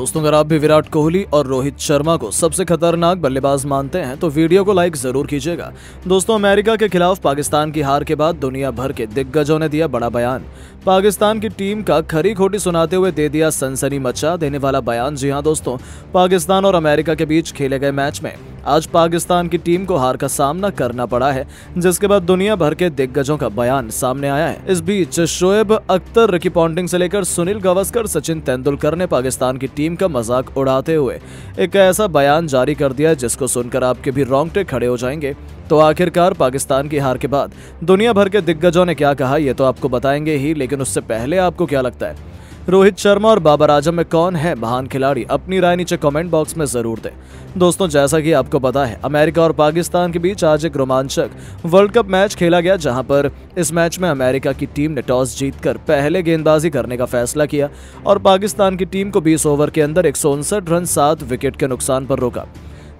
दोस्तों अगर आप भी विराट कोहली और रोहित शर्मा को सबसे खतरनाक बल्लेबाज मानते हैं तो वीडियो को लाइक जरूर कीजिएगा। दोस्तों अमेरिका के खिलाफ पाकिस्तान की हार के बाद दुनिया भर के दिग्गजों ने दिया बड़ा बयान। पाकिस्तान की टीम का खरी खोटी सुनाते हुए दे दिया सनसनी मचा देने वाला बयान। जी हाँ दोस्तों, पाकिस्तान और अमेरिका के बीच खेले गए मैच में आज पाकिस्तान की टीम को हार का सामना करना पड़ा है, जिसके बाद दुनिया भर के दिग्गजों का बयान सामने आया है। इस बीच शोएब अख्तर, रिकी पॉन्टिंग से लेकर सुनील गावस्कर, सचिन तेंदुलकर ने पाकिस्तान की टीम का मजाक उड़ाते हुए एक ऐसा बयान जारी कर दिया जिसको सुनकर आपके भी रोंगटे खड़े हो जाएंगे। तो आखिरकार पाकिस्तान की हार के बाद दुनिया भर के दिग्गजों ने क्या कहा ये तो आपको बताएंगे ही, लेकिन उससे पहले आपको क्या लगता है रोहित शर्मा और बाबर आजम में कौन है महान खिलाड़ी? अपनी राय नीचे कमेंट बॉक्स में जरूर दें। दोस्तों जैसा कि आपको पता है अमेरिका और पाकिस्तान के बीच आज एक रोमांचक वर्ल्ड कप मैच खेला गया, जहां पर इस मैच में अमेरिका की टीम ने टॉस जीतकर पहले गेंदबाजी करने का फैसला किया और पाकिस्तान की टीम को 20 ओवर के अंदर 159 रन 7 विकेट के नुकसान पर रोका,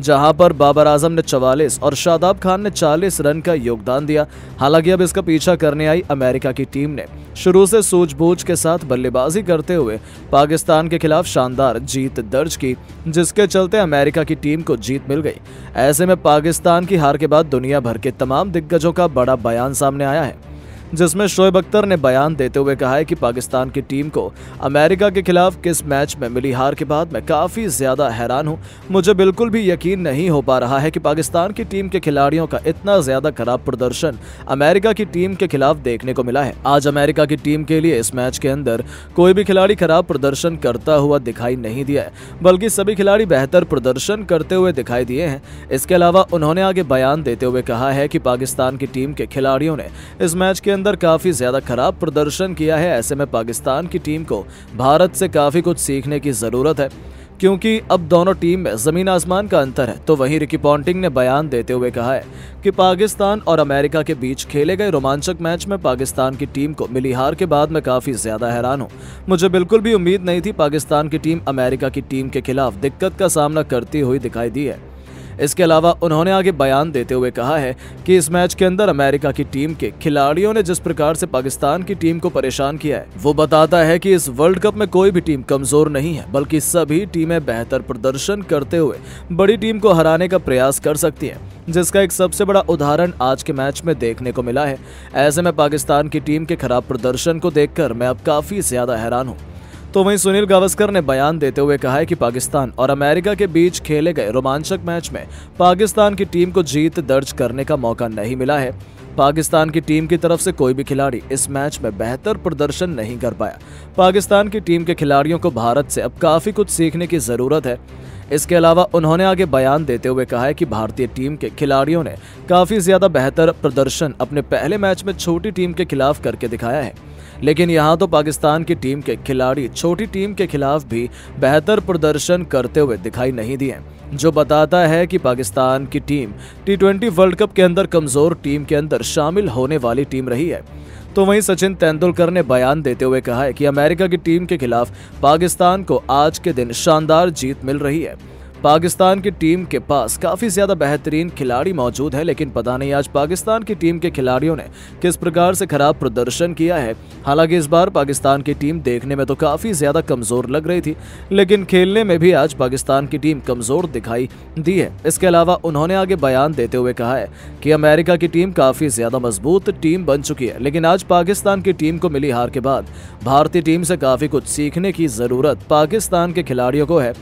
जहां पर बाबर आजम ने 44 और शादाब खान ने 40 रन का योगदान दिया। हालांकि अब इसका पीछा करने आई अमेरिका की टीम ने शुरू से सूझबूझ के साथ बल्लेबाजी करते हुए पाकिस्तान के खिलाफ शानदार जीत दर्ज की, जिसके चलते अमेरिका की टीम को जीत मिल गई। ऐसे में पाकिस्तान की हार के बाद दुनिया भर के तमाम दिग्गजों का बड़ा बयान सामने आया है, जिसमें शोएब अख्तर ने बयान देते हुए कहा है कि पाकिस्तान की टीम को अमेरिका के खिलाफ किस मैच में मिली हार के बाद मैं काफ़ी ज़्यादा हैरान हूं। मुझे बिल्कुल भी यकीन नहीं हो पा रहा है कि पाकिस्तान की टीम के खिलाड़ियों का इतना ज़्यादा खराब प्रदर्शन अमेरिका की टीम के खिलाफ देखने को मिला है। आज अमेरिका की टीम के लिए इस मैच के अंदर कोई भी खिलाड़ी खराब प्रदर्शन करता हुआ दिखाई नहीं दिया है, बल्कि सभी खिलाड़ी बेहतर प्रदर्शन करते हुए दिखाई दिए हैं। इसके अलावा उन्होंने आगे बयान देते हुए कहा है कि पाकिस्तान की टीम के खिलाड़ियों ने इस मैच के अंदर काफी ज्यादा खराब प्रदर्शन किया है। ऐसे में पाकिस्तान की टीम को भारत से काफी कुछ सीखने की जरूरत है, क्योंकि अब दोनों टीम में जमीन आसमान का अंतर है। तो वहीं रिकी पॉन्टिंग ने बयान देते हुए कहा है कि पाकिस्तान और अमेरिका के बीच खेले गए रोमांचक मैच में पाकिस्तान की टीम को मिली हार के बाद मैं काफ़ी ज़्यादा हैरान हूं। मुझे बिल्कुल भी उम्मीद नहीं थी पाकिस्तान की टीम अमेरिका की टीम के खिलाफ दिक्कत का सामना करती हुई दिखाई दी है। इसके अलावा उन्होंने आगे बयान देते हुए कहा है कि इस मैच के अंदर अमेरिका की टीम के खिलाड़ियों ने जिस प्रकार से पाकिस्तान की टीम को परेशान किया है वो बताता है कि इस वर्ल्ड कप में कोई भी टीम कमजोर नहीं है, बल्कि सभी टीमें बेहतर प्रदर्शन करते हुए बड़ी टीम को हराने का प्रयास कर सकती है, जिसका एक सबसे बड़ा उदाहरण आज के मैच में देखने को मिला है। ऐसे में पाकिस्तान की टीम के खराब प्रदर्शन को देखकर मैं अब काफी ज्यादा हैरान हूँ। तो वहीं सुनील गावस्कर ने बयान देते हुए कहा है कि पाकिस्तान और अमेरिका के बीच खेले गए रोमांचक मैच में पाकिस्तान की टीम को जीत दर्ज करने का मौका नहीं मिला है। पाकिस्तान की टीम की तरफ से कोई भी खिलाड़ी इस मैच में बेहतर प्रदर्शन नहीं कर पाया। पाकिस्तान की टीम के खिलाड़ियों को भारत से अब काफ़ी कुछ सीखने की ज़रूरत है। इसके अलावा उन्होंने आगे बयान देते हुए कहा है कि भारतीय टीम के खिलाड़ियों ने काफ़ी ज़्यादा बेहतर प्रदर्शन अपने पहले मैच में छोटी टीम के खिलाफ करके दिखाया है, लेकिन यहाँ तो पाकिस्तान की टीम के खिलाड़ी छोटी टीम के खिलाफ भी बेहतर प्रदर्शन करते हुए दिखाई नहीं दिए, जो बताता है कि पाकिस्तान की टीम T20 वर्ल्ड कप के अंदर कमज़ोर टीम के अंदर शामिल होने वाली टीम रही है। तो वहीं सचिन तेंदुलकर ने बयान देते हुए कहा है कि अमेरिका की टीम के खिलाफ पाकिस्तान को आज के दिन शानदार जीत मिल रही है। पाकिस्तान की टीम के पास काफ़ी ज़्यादा बेहतरीन खिलाड़ी मौजूद है, लेकिन पता नहीं आज पाकिस्तान की टीम के खिलाड़ियों ने किस प्रकार से खराब प्रदर्शन किया है। हालांकि इस बार पाकिस्तान की टीम देखने में तो काफ़ी ज़्यादा कमज़ोर लग रही थी, लेकिन खेलने में भी आज पाकिस्तान की टीम कमज़ोर दिखाई दी है। इसके अलावा उन्होंने आगे बयान देते हुए कहा है कि अमेरिका की टीम काफ़ी ज़्यादा मजबूत टीम बन चुकी है, लेकिन आज पाकिस्तान की टीम को मिली हार के बाद भारतीय टीम से काफ़ी कुछ सीखने की ज़रूरत पाकिस्तान के खिलाड़ियों को है,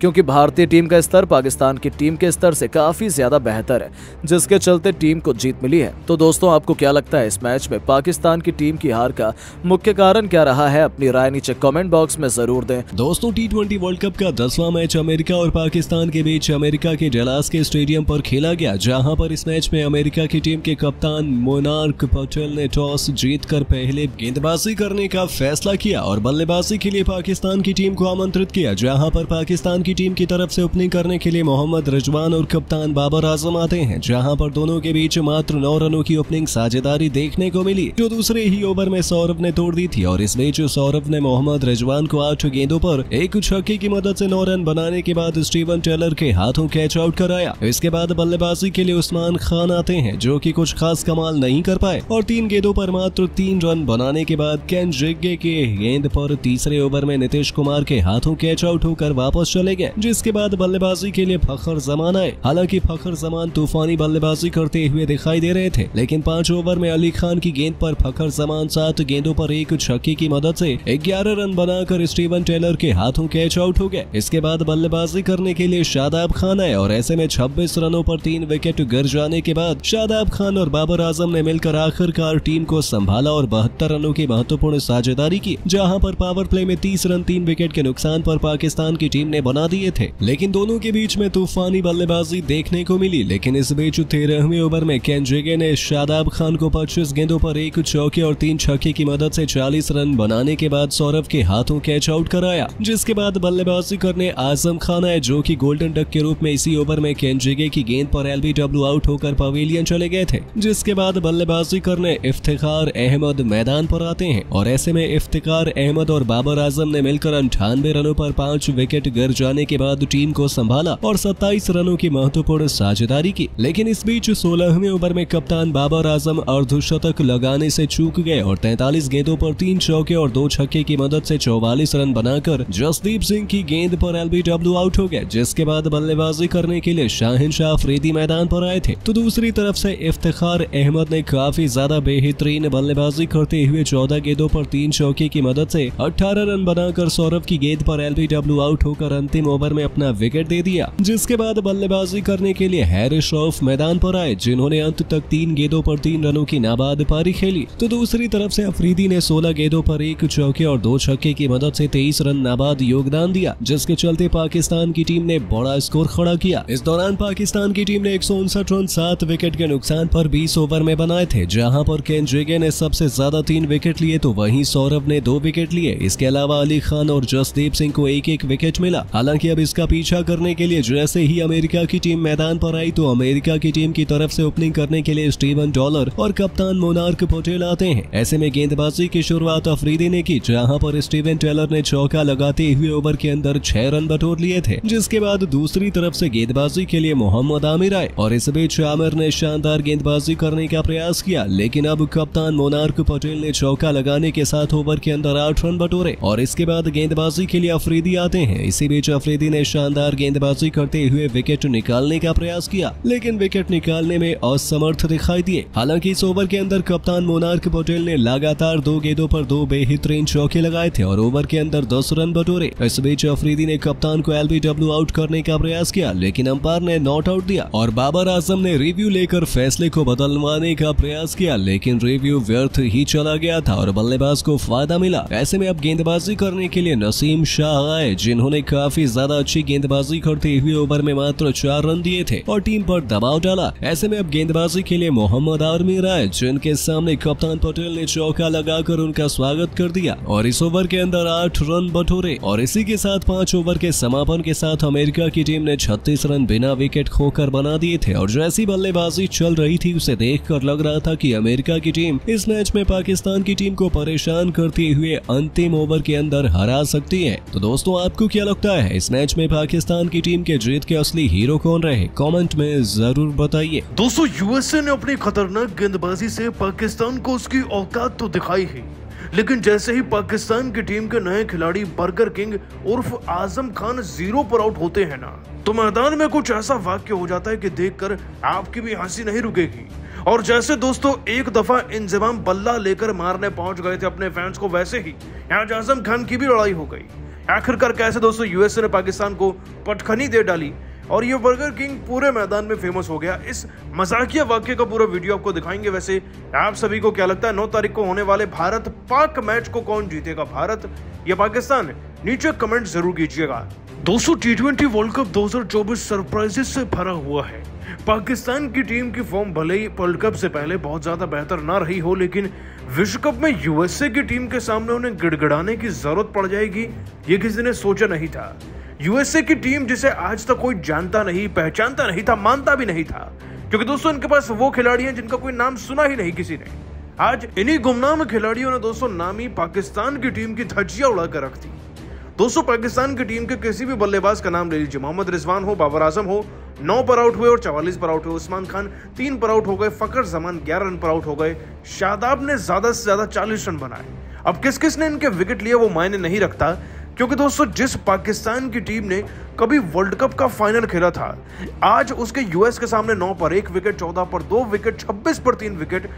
क्योंकि भारतीय टीम का स्तर पाकिस्तान की टीम के स्तर से काफ़ी ज़्यादा बेहतर है, जिसके चलते टीम को जीत मिली है। तो दोस्तों आपको क्या लगता है इस मैच में पाकिस्तान की टीम की हार का मुख्य कारण क्या रहा है? अपनी राय नीचे कमेंट बॉक्स में जरूर दें। दोस्तों T20 वर्ल्ड कप का 10वां मैच अमेरिका और पाकिस्तान के बीच अमेरिका के डलास के स्टेडियम पर खेला गया, जहाँ पर इस मैच में अमेरिका की टीम के कप्तान मोनार्क पटेल ने टॉस जीतकर पहले गेंदबाजी करने का फैसला किया और बल्लेबाजी के लिए पाकिस्तान की टीम को आमंत्रित किया, जहाँ पर पाकिस्तान की टीम की तरफ से ओपनिंग करने के लिए मोहम्मद रिजवान और कप्तान बाबर आजम आते हैं, जहां पर दोनों के बीच मात्र 9 रनों की ओपनिंग साझेदारी देखने को मिली, जो दूसरे ही ओवर में सौरभ ने तोड़ दी थी। और इस बीच सौरभ ने मोहम्मद रिजवान को 8 गेंदों पर एक छक्के की मदद से 9 रन बनाने के बाद स्टीवन टेलर के हाथों कैच आउट कराया। इसके बाद बल्लेबाजी के लिए उस्मान खान आते हैं, जो कि कुछ खास कमाल नहीं कर पाए और 3 गेंदों पर मात्र 3 रन बनाने के बाद केंजिगे के गेंद पर तीसरे ओवर में नीतीश कुमार के हाथों कैच आउट होकर वापस चले गए, जिसके बाद बल्लेबाजी के लिए फखर जमान आए। हालांकि फखर जमान तूफानी बल्लेबाजी करते हुए दिखाई दे रहे थे, लेकिन 5 ओवर में अली खान की गेंद पर फखर जमान 7 गेंदों पर एक छक्के की मदद से 11 रन बनाकर स्टीवन टेलर के हाथों कैच आउट हो गए। इसके बाद बल्लेबाजी करने के लिए शादाब खान आए और ऐसे में 26 रनों पर 3 विकेट गिर जाने के बाद शादाब खान और बाबर आजम ने मिलकर आखिरकार टीम को संभाला और 72 रनों की महत्वपूर्ण साझेदारी की, जहां पर पावर प्ले में 30 रन 3 विकेट के नुकसान पर पाकिस्तान की टीम ने बना दिए थे। लेकिन दोनों के बीच में तूफानी बल्लेबाजी देखने को मिली। लेकिन इस बीच 13वें ओवर में केंजिगे ने शादाब खान को 25 गेंदों पर 1 चौके और 3 छक्के की मदद से 40 रन बनाने के बाद सौरभ के हाथों कैच आउट कराया, जिसके बाद बल्लेबाजी करने आजम खान आए, जो की गोल्डन डक के रूप में इसी ओवर में केंजिगे की गेंद पर LBW आउट होकर पवेलियन चले गए थे। जिसके बाद बल्लेबाजी करने इफ्तिखार अहमद मैदान पर आते हैं और ऐसे में इफ्तिखार अहमद और बाबर आजम ने मिलकर 98 रनों पर 5 विकेट गिर जाने के बाद टीम को संभाला और 27 रनों की महत्वपूर्ण साझेदारी की। लेकिन इस बीच 16वें ओवर में कप्तान बाबर आजम अर्धशतक लगाने से चूक गए और 43 गेंदों पर 3 चौके और 2 छक्के की मदद से 44 रन बनाकर जसदीप सिंह की गेंद पर LBW आउट हो गए। जिसके बाद बल्लेबाजी करने के लिए शाहीन शाह अफरीदी मैदान पर आए थे, तो दूसरी तरफ से इफ्तिखार अहमद ने काफी ज्यादा बेहतरीन बल्लेबाजी करते हुए 14 गेंदों पर 3 चौके की मदद से 18 रन बनाकर सौरभ की गेंद पर LBW आउट होकर अंतिम ओवर में अपना विकेट दे दिया। जिसके बाद बल्लेबाजी करने के लिए हैरिस रऊफ मैदान पर आए, जिन्होंने अंत तक 3 गेंदों पर 3 रनों की नाबाद पारी खेली, तो दूसरी तरफ से अफरीदी ने 16 गेंदों पर 1 चौके और 2 छक्के की मदद से 23 रन नाबाद योगदान दिया, जिसके चलते पाकिस्तान की टीम ने बड़ा स्कोर खड़ा किया। इस दौरान पाकिस्तान की टीम ने 159 रन 7 विकेट के नुकसान पर 20 ओवर में बनाए थे, जहां पर केंजिगे ने सबसे ज्यादा 3 विकेट लिए, तो वहीं सौरभ ने 2 विकेट लिए। इसके अलावा अली खान और जसदीप सिंह को 1-1 विकेट मिला। हालांकि अब इसका पीछा करने के लिए जैसे ही अमेरिका की टीम मैदान पर आई, तो अमेरिका की टीम की तरफ से ओपनिंग करने के लिए स्टीवन टेलर और कप्तान मोनार्क पटेल आते हैं। ऐसे में गेंदबाजी की शुरुआत अफरीदी ने की, जहाँ पर स्टीवन टेलर ने चौका लगाते हुए ओवर के अंदर 6 रन बटोर लिए थे। जिसके बाद दूसरी तरफ से गेंदबाजी के लिए मोहम्मद आमिर आए और इस बीच आमिर ने शानदार गेंदबाजी करने का प्रयास किया, लेकिन अब कप्तान मोनार्क पटेल ने चौका लगाने के साथ ओवर के अंदर 8 रन बटोरे और इसके बाद गेंदबाजी के लिए अफरीदी आते हैं। इसी बीच अफरीदी ने शानदार गेंदबाजी करते हुए विकेट निकालने का प्रयास किया, लेकिन विकेट निकालने में असमर्थ दिखाई दिए। हालांकि इस ओवर के अंदर कप्तान मोनार्क पटेल ने लगातार 2 गेंदों पर 2 बेहतरीन चौके लगाए थे और ओवर के अंदर 10 रन बटोरे। इस बीच अफरीदी ने कप्तान को LBW आउट करने का प्रयास किया, लेकिन अंपायर ने नॉट आउट दिया और बाबर आजम ने रिव्यू लेकर फैसले को बदलवाने का प्रयास किया, लेकिन रिव्यू व्यर्थ ही चला गया था और बल्लेबाज को फायदा मिला। ऐसे में अब गेंदबाजी करने के लिए नसीम शाह आए, जिन्होंने काफी ज्यादा अच्छी गेंदबाजी करते हुए ओवर में मात्र 4 रन दिए थे और टीम पर दबाव डाला। ऐसे में अब गेंदबाजी के लिए मोहम्मद आमिर आए, जिनके सामने कप्तान पटेल ने चौका लगाकर उनका स्वागत कर दिया और इस ओवर के अंदर 8 रन बटोरे। और इसी के साथ 5 ओवर के समापन के साथ अमेरिका की टीम ने 36 रन बिना विकेट खोकर बना दिए थे और जैसी बल्लेबाजी चल रही थी, उसे देखकर लग रहा था कि अमेरिका की टीम इस मैच में पाकिस्तान की टीम को परेशान करते हुए अंतिम ओवर के अंदर हरा सकती है। तो दोस्तों, आपको क्या लगता है, इस मैच में पाकिस्तान की टीम के जीत के असली हीरो कौन रहे? कमेंट में जरूर बताइए। दोस्तों, USA ने अपनी खतरनाक गेंदबाजी से पाकिस्तान को उसकी औकात तो दिखाई है, लेकिन जैसे ही पाकिस्तान की टीम के नए खिलाड़ी बर्गर किंग उर्फ आजम खान 0 पर आउट होते हैं ना, तो मैदान में कुछ ऐसा वाक्य हो जाता है कि देखकर आपकी भी हंसी नहीं रुकेगी। और जैसे दोस्तों एक दफा इंजमाम बल्ला लेकर मारने पहुंच गए थे अपने फैंस को, वैसे ही आज आजम खान की भी लड़ाई हो गई। आखिरकार कैसे दोस्तों USA ने पाकिस्तान को पटखनी दे डाली और ये बर्गर किंग पूरे मैदान में फेमस हो गया। इस मजाकिया वाक्य का पूरा वीडियो आपको दिखाएंगे। वैसे आप सभी को क्या लगता है 9 तारीख को होने वाले भारत पाक मैच को कौन जीतेगा, भारत या पाकिस्तान? नीचे कमेंट जरूर कीजिएगा। दोस्तों, T20 वर्ल्ड कप 2024 सरप्राइजेस से भरा हुआ है। पाकिस्तान की टीम की फॉर्म भले ही वर्ल्ड कप से पहले बहुत ज्यादा बेहतर ना रही हो, लेकिन विश्व कप में USA की टीम के सामने उन्हें गिड़गिड़ाने की जरूरत पड़ जाएगी, ये किसी ने सोचा नहीं था। यूएसए की टीम जिसे आज तक कोई जानता नहीं, पहचानता नहीं था, मानता भी नहीं था, क्योंकि दोस्तों इनके पास वो खिलाड़ी हैं जिनका कोई नाम सुना ही नहीं किसी ने। आज इन्हीं गुमनाम खिलाड़ियों ने दोस्तों नामी पाकिस्तान की टीम की धज्जियां उड़ा कर रख दी। दोस्तों पाकिस्तान की टीम के किसी भी बल्लेबाज का नाम ले लीजिए, मोहम्मद रिजवान हो, बाबर आजम हो, 9 पर आउट हुए और 44 पर आउट हुए, उस्मान खान 3 पर आउट हो गए, फखर जमान 11 रन पर आउट हो गए, शादाब ने ज्यादा से ज्यादा 40 रन बनाए। अब किस किस ने इनके विकेट लिए वो मायने नहीं रखता, क्योंकि दोस्तों जिस पाकिस्तान की टीम ने कभी वर्ल्ड कप का फाइनल खेला था, आज उसके यूएस के सामने 9 पर 1 विकेट, 14 पर 2 विकेट, 26 पर 3 विकेट